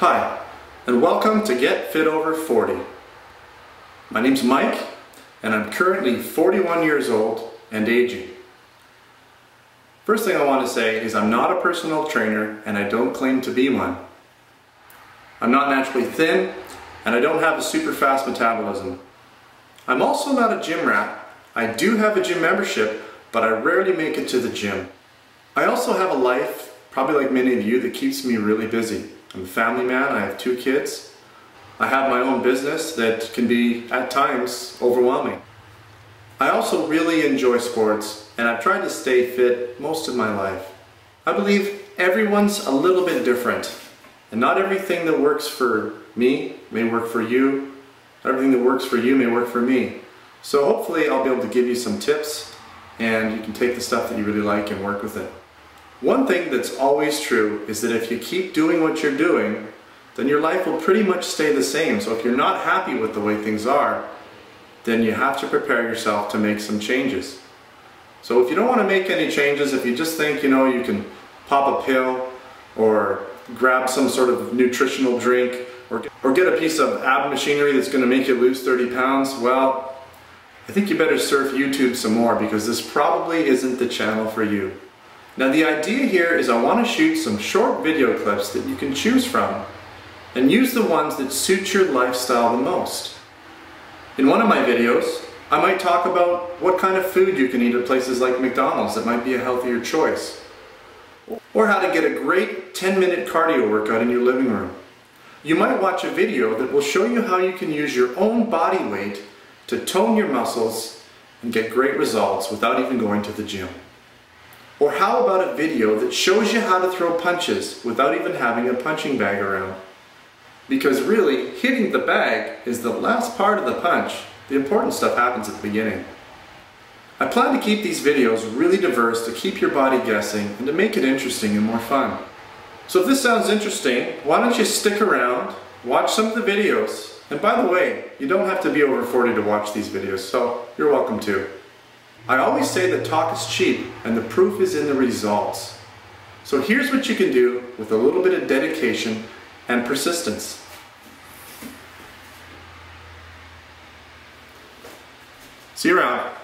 Hi, and welcome to Get Fit Over 40. My name's Mike, and I'm currently 41 years old and aging. First thing I want to say is I'm not a personal trainer, and I don't claim to be one. I'm not naturally thin, and I don't have a super fast metabolism. I'm also not a gym rat. I do have a gym membership, but I rarely make it to the gym. I also have a life, probably like many of you, that keeps me really busy. I'm a family man, I have 2 kids. I have my own business that can be, at times, overwhelming. I also really enjoy sports, and I've tried to stay fit most of my life. I believe everyone's a little bit different, and not everything that works for me may work for you. Not everything that works for you may work for me. So hopefully I'll be able to give you some tips, and you can take the stuff that you really like and work with it. One thing that's always true is that if you keep doing what you're doing, then your life will pretty much stay the same. So if you're not happy with the way things are, then you have to prepare yourself to make some changes. So if you don't want to make any changes, if you just think, you know, you can pop a pill or grab some sort of nutritional drink or get a piece of ab machinery that's going to make you lose 30 pounds, well, I think you better surf YouTube some more, because this probably isn't the channel for you. Now the idea here is I want to shoot some short video clips that you can choose from and use the ones that suit your lifestyle the most. In one of my videos, I might talk about what kind of food you can eat at places like McDonald's that might be a healthier choice, or how to get a great 10-minute cardio workout in your living room. You might watch a video that will show you how you can use your own body weight to tone your muscles and get great results without even going to the gym. Or how about a video that shows you how to throw punches without even having a punching bag around? Because really, hitting the bag is the last part of the punch. The important stuff happens at the beginning. I plan to keep these videos really diverse to keep your body guessing and to make it interesting and more fun. So if this sounds interesting, why don't you stick around, watch some of the videos, and by the way, you don't have to be over 40 to watch these videos, so you're welcome to. I always say that talk is cheap, and the proof is in the results. So here's what you can do with a little bit of dedication and persistence. See you around.